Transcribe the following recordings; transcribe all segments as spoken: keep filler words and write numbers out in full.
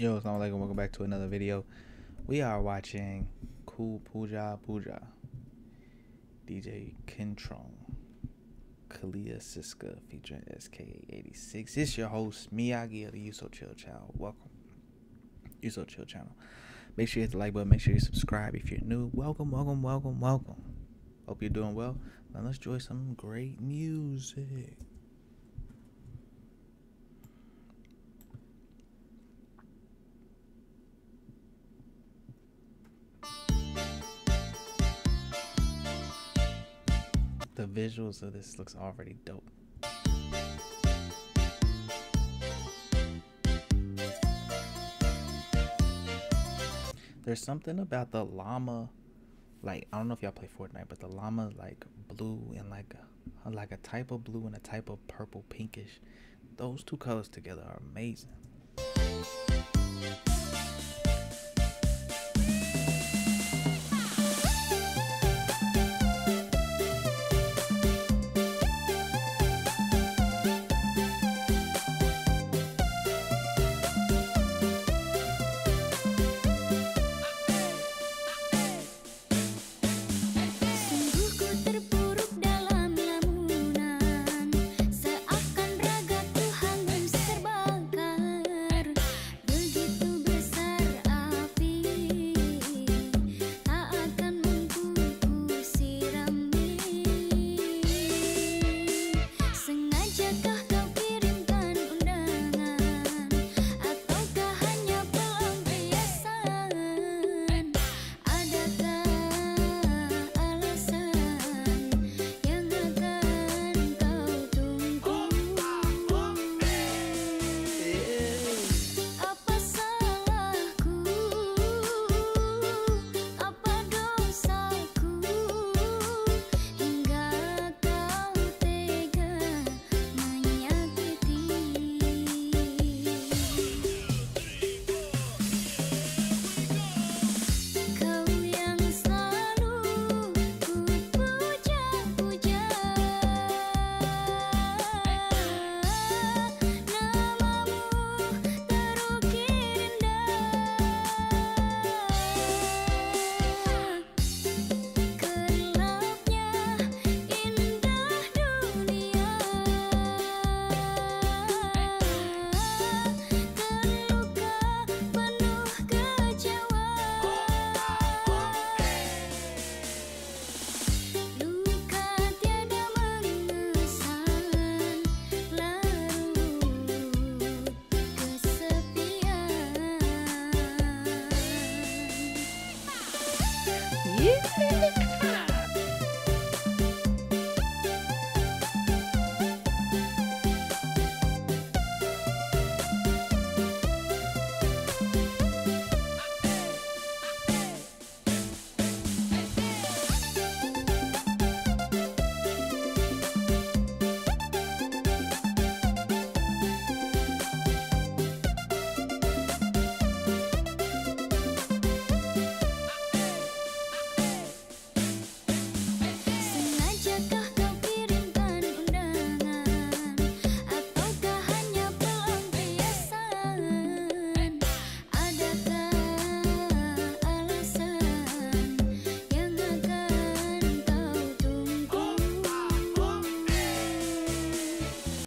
Yo, assalamu alaikum. Welcome back to another video. We are watching Ku Puja Puja, D J Kentron, Kalia Siska featuring S K eighty-six. It's your host Miyagi of the You So Chill Channel. Welcome, You So Chill Channel. Make sure you hit the like button. Make sure you subscribe if you're new. Welcome, welcome, welcome, welcome. Hope you're doing well. Now let's enjoy some great music. The visuals of this looks already dope. There's something about the llama, like I don't know if y'all play Fortnite, but the llama like blue and like a, like a type of blue and a type of purple pinkish. Those two colors together are amazing.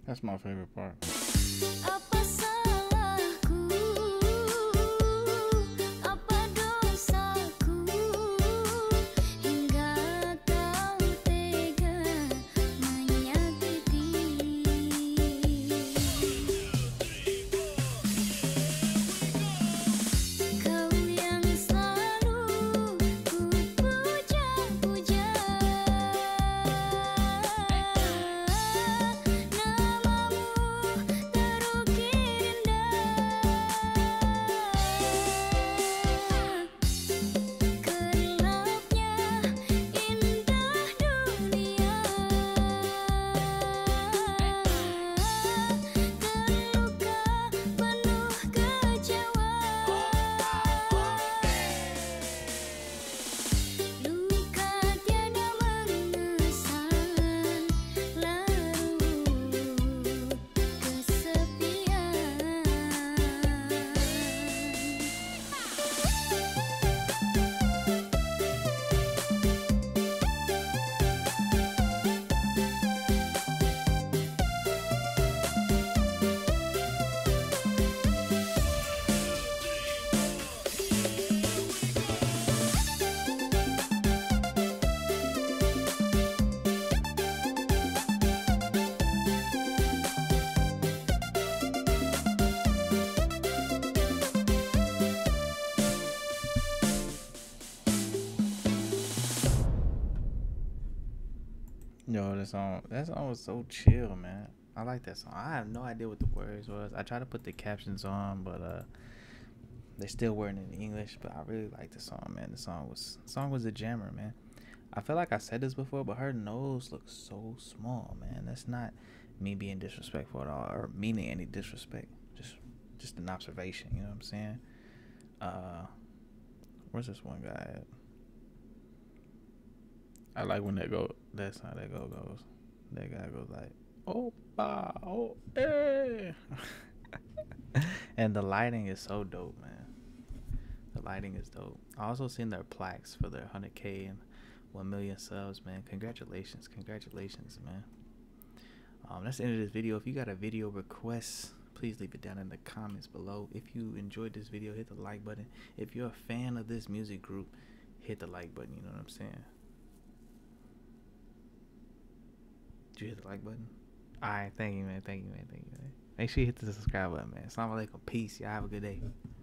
That's my favorite part. y'all the song. That song was so chill, man. I like that song. I have no idea what the words was. I tried to put the captions on, but uh, they still weren't in English. But I really liked the song, man. The song was the song was a jammer, man. I feel like I said this before, but her nose looks so small, man. That's not me being disrespectful at all, or meaning any disrespect. Just, just an observation. You know what I'm saying? Uh, where's this one guy at? I like when that go. That's how that go goes. That guy goes like, oh, bah, oh, hey. And the lighting is so dope, man. The lighting is dope. I also seen their plaques for their one hundred K and one million subs, man. Congratulations, congratulations, man. Um, that's the end of this video. If you got a video request, please leave it down in the comments below. If you enjoyed this video, hit the like button. If you're a fan of this music group, hit the like button. You know what I'm saying? Did you hit the like button? All right, thank you, man. Thank you, man. Thank you, man. Make sure you hit the subscribe button, man. Assalamu alaikum. Peace. Y'all have a good day.